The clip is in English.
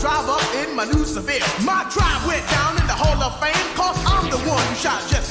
drive up in my new Seville. My tribe went down in the Hall of Fame, cause I'm the one who shot just